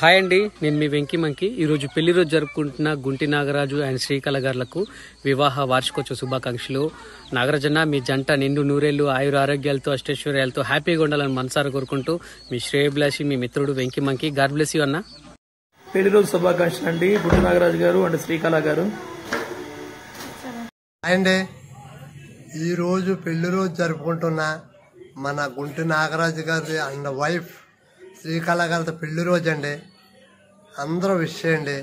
Hi అండి, నేను మీ వెంకీ మంకి. ఈరోజు పెళ్లి రోజు జరుపుకుంటున్న గుంటి నాగరాజు అండ్ శ్రీకళ గారులకు వివాహ వార్షికోత్సవ శుభాకాంక్షలు. నాగరాజన్న, మీ జంట నిండు నూరేళ్లు ఆయుర ఆరోగ్యాలతో అష్టైశ్వర్యాలతో హ్యాపీగా ఉండాలని మనసారా కోరుకుంటూ మీ శ్రేయభిలాషి మీ మిత్రుడు Venky monkey. God bless you అన్న. పెళ్లి రోజు శుభాకాంక్షలు అండి గుంటి నాగరాజు గారు అండ్ శ్రీకళ గారు. అండి ఈరోజు పెళ్లి రోజు జరుపుకుంటున్న మన గుంటి నాగరాజు గారి అండ్ వైఫ్ శ్రీకళ గారితో పెళ్లి రోజు అండి. అందరూ విష్ చేయండి.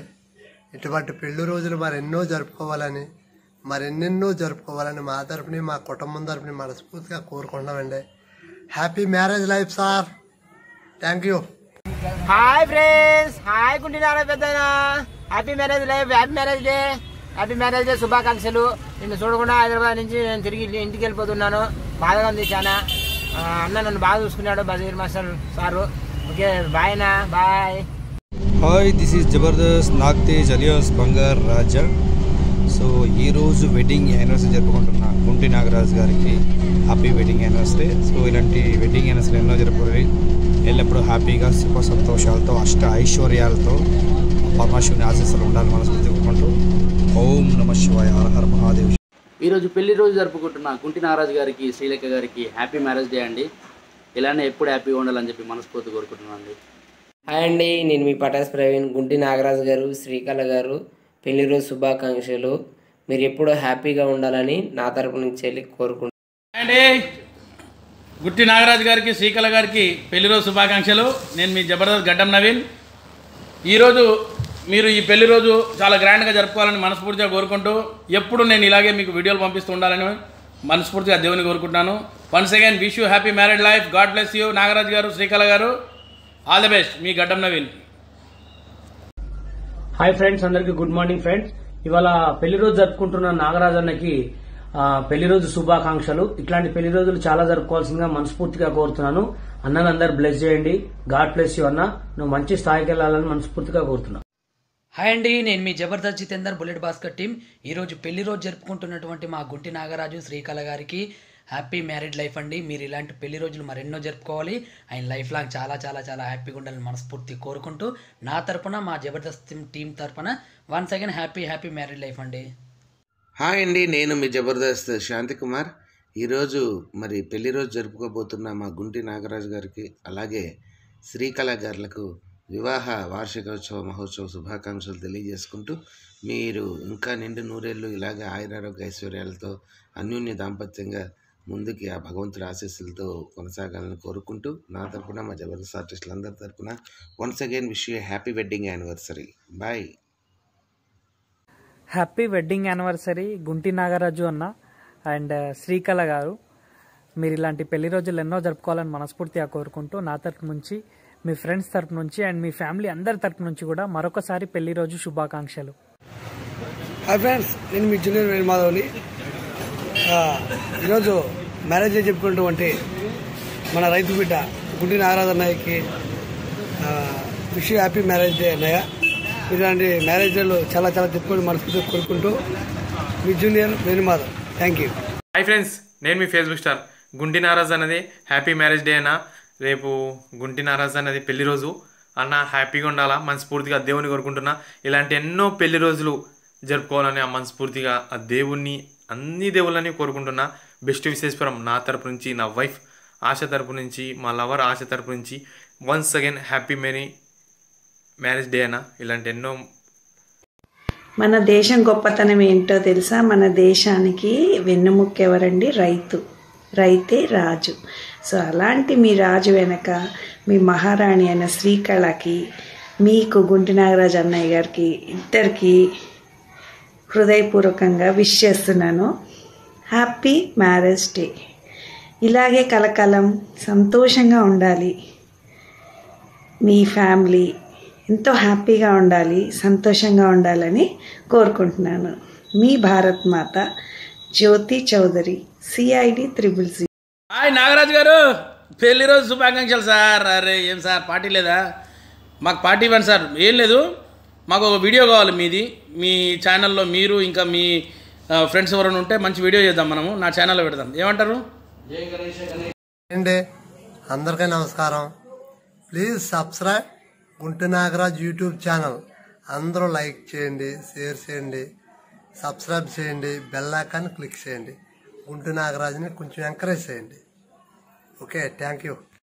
ఇటువంటి పెళ్లి రోజులు మరెన్నో జరుపుకోవాలని మా తరపుని, మా కుటుంబం తరపుని మనస్ఫూర్తిగా కోరుకుంటామండి. Happy marriage life sir. Thank you. Hi friends, hi Gunti Nagaraju పెద్దనా. Happy marriage life, happy marriage day శుభాకాంక్షలు. నిన్ను చూడకుండా హైదరాబాద్ నుంచి నేను తిరిగి ఇంటికి వెళ్ళిపోతున్నాను. బాధగా ఉంది చాలా. అన్న నన్ను బాగా చూసుకున్నాడు Bajir master sir. Okay, bye నా, bye. Hi, this is Jabardasth Nagtej alias Bangaru Raja. So ఈరోజు వెడ్డింగ్ యానివర్సరీ జరుపుకుంటున్నా గుంటి నాగరాజు గారికి హ్యాపీ వెడ్డింగ్ యానివర్సరీ. సో ఇలాంటి వెడ్డింగ్ యానివర్సరీ ఎన్నో జరుపుకుని ఎల్లప్పుడూ హ్యాపీగా సుఖ సంతోషాలతో అష్ట ఐశ్వర్యాలతో పరమశివుని ఆశీస్సులు ఉండాలని మనస్ఫూర్తి కోరుకుంటూ ఓం నమ శివాయ, హర హర మహాదేవ్. ఈరోజు పెళ్లి రోజు జరుపుకుంటున్న గుంటి నాగరాజు గారికి శ్రీలేఖ గారికి హ్యాపీ మ్యారేజ్ డే అండి. ఇలానే ఎప్పుడు హ్యాపీగా ఉండాలని చెప్పి మనస్ఫూర్తి కోరుకుంటున్నాను అండి. హాయ్ అండి, నేను మీ పటాస్ప్రవీణ్. గుంటి నాగరాజు గారు, శ్రీకళ గారు పెళ్లి రోజు శుభాకాంక్షలు. మీరు ఎప్పుడూ హ్యాపీగా ఉండాలని నా తరపు నుంచి వెళ్ళి కోరుకుంటున్నాను అండి. గుంటి నాగరాజు గారికి శ్రీకళ గారికి పెళ్లి రోజు శుభాకాంక్షలు. నేను మీ జబర్దస్త్ గడ్డమ్నవీన్. ఈరోజు మీరు ఈ పెళ్లి రోజు చాలా గ్రాండ్గా జరుపుకోవాలని మనస్ఫూర్తిగా కోరుకుంటూ ఎప్పుడు నేను ఇలాగే మీకు వీడియోలు పంపిస్తూ ఉండాలని మనస్ఫూర్తిగా దేవుని కోరుకుంటున్నాను. Once again wish you happy married life. God bless you Nagaraju గారు, శ్రీకళ గారు. ఆల్ ది బెస్ట్, మీ గడ్డం నవీన్. హాయ్ ఫ్రెండ్స్, అందరికీ గుడ్ మార్నింగ్ ఫ్రెండ్స్. ఇవాళ పెళ్లి రోజు జరుపుకుంటున్న నాగరాజు అన్నకి పెళ్లి రోజు శుభాకాంక్షలు. ఇట్లాంటి పెళ్లి రోజులు చాలా జరుపుకోవాల్సిందిగా మనస్ఫూర్తిగా కోరుతున్నాను. అన్నలందరూ బ్లెస్ చేయండి. గాడ్ బ్లెస్ యూ అన్న, నువ్వు మంచి స్థాయికి వెళ్ళాలని మనస్ఫూర్తిగా కోరుతున్నాను. హాయ్ అండి, నేను మీ జబర్దస్త్ జితేందర్ బుల్లెట్ భాస్కర్ టీమ్. ఈరోజు పెళ్లి రోజు జరుపుకుంటున్నటువంటి మా గుంటి నాగరాజు శ్రీకళ గారికి హ్యాపీ మ్యారేజ్ లైఫ్ అండి. మీరు ఇలాంటి పెళ్లి రోజులు మరెన్నో జరుపుకోవాలి. ఆయన లైఫ్ లాంగ్ చాలా చాలా చాలా హ్యాపీగా ఉండాలని మనస్ఫూర్తి కోరుకుంటూ నా తరపున, మా జబర్దస్త్ టీం తరపున once again happy marriage life అండి. హాయ్ అండి, నేను మీ జబర్దస్త్ శాంతి కుమార్. ఈరోజు మరి పెళ్లి రోజు జరుపుకోబోతున్న మా గుంటి నాగరాజు గారికి అలాగే శ్రీకళ గారులకు వివాహ వార్షికోత్సవ మహోత్సవ శుభాకాంక్షలు తెలియజేసుకుంటూ మీరు ఇంకా నిండు నూరేళ్ళు ఇలాగే ఆయురారోగ్య ఐశ్వర్యాలతో అన్యోన్య దాంపత్యంగా ముందుకి ఆ భగవంతుడి ఆశీస్సులతో కొనసాగాలని కోరుకుంటూ నా తరఫున, మా జబర్దస్త్ ఆర్టిస్టులందరి తరఫున once again wish you happy wedding anniversary. Bye. Happy wedding anniversary Gunti Nagaraju అన్న అండ్ శ్రీకళ గారు. మీరు ఇలాంటి పెళ్లి రోజులు ఎన్నో జరుపుకోవాలని మనస్ఫూర్తిగా కోరుకుంటూ నా తరఫు నుంచి, మీ ఫ్రెండ్స్ తరపు నుంచి అండ్ మీ ఫ్యామిలీ అందరి తరపు నుంచి కూడా మరొకసారి పెళ్లి రోజు శుభాకాంక్షలు. హాయ్ ఫ్రెండ్స్, నేను మీ జూనియర్ వేణుమాధవ్ని. ఈరోజు మ్యారేజ్ చెప్పుకున్నటువంటి మన రైతు బిడ్డ గుంటి నాగరాజు అన్నయ్యకి విష్ హ్యాపీ మ్యారేజ్ డే అన్నయ్య. ఇలాంటి మ్యారేజ్లు చాలా చాలా చెప్పుకొని మనసుతో కోరుకుంటూ మీ junior Venumadhav. Thank you. Hi friends, నేను మీ ఫేస్బుక్ స్టార్ గుంటి నాగరాజు అన్నది. హ్యాపీ మ్యారేజ్ డే అన్న. రేపు గుంటి నాగరాజు అన్నది పెళ్లి రోజు అన్న. హ్యాపీగా ఉండాలా మనస్ఫూర్తిగా దేవుని కోరుకుంటున్నా. ఇలాంటి ఎన్నో పెళ్లి రోజులు జరుపుకోవాలని ఆ మనస్ఫూర్తిగా ఆ దేవుణ్ణి, అన్ని దేవుళ్ళని కోరుకుంటున్నా. బెస్ట్ విశేషపురం నా తరపు నుంచి, నా వైఫ్ ఆశ తరపు నుంచి, మా లవర్ ఆశ తరపు నుంచి once again happy marriage day అన్న. ఇలాంటి ఎన్నో. మన దేశం గొప్పతనం ఏంటో తెలుసా? మన దేశానికి వెన్నుముక్క ఎవరండి? రైతు. రైతే రాజు. సో అలాంటి మీ రాజు వెనక మీ మహారాణి అయిన శ్రీకళకి, మీకు గుంటి నాగరాజు అన్నయ్య గారికి ఇద్దరికి హృదయపూర్వకంగా విష్ చేస్తున్నాను. Happy marriage day. ఇలాగే కలకాలం సంతోషంగా ఉండాలి. మీ ఫ్యామిలీ ఎంతో హ్యాపీగా ఉండాలి, సంతోషంగా ఉండాలని కోరుకుంటున్నాను. మీ భారత్ మాత జ్యోతి చౌదరి, CID 000. హాయ్ నాగరాజు గారు, పెళ్లి రోజు శుభాకాంక్షలు సార్. అరే ఏం సార్ పార్టీ లేదా? మాకు పార్టీ ఇవ్వండి సార్. ఏం లేదు, మాకు ఒక వీడియో కావాలి మీది. మీ ఛానల్లో మీరు ఇంకా మీ ఫ్రెండ్స్ ఎవరైనా ఉంటే మంచి వీడియో చేద్దాం, మనము నా ఛానల్లో పెడదాం. ఏమంటారు? అందరికీ నమస్కారం. Please subscribe Gunti Nagaraju YouTube channel అందరూ లైక్ చేయండి, షేర్ చేయండి, సబ్స్క్రైబ్ చేయండి, బెల్ ఐకాన్ క్లిక్ చేయండి, గుంటి నాగరాజుని కొంచెం ఎంకరేజ్ చేయండి. Okay, thank you.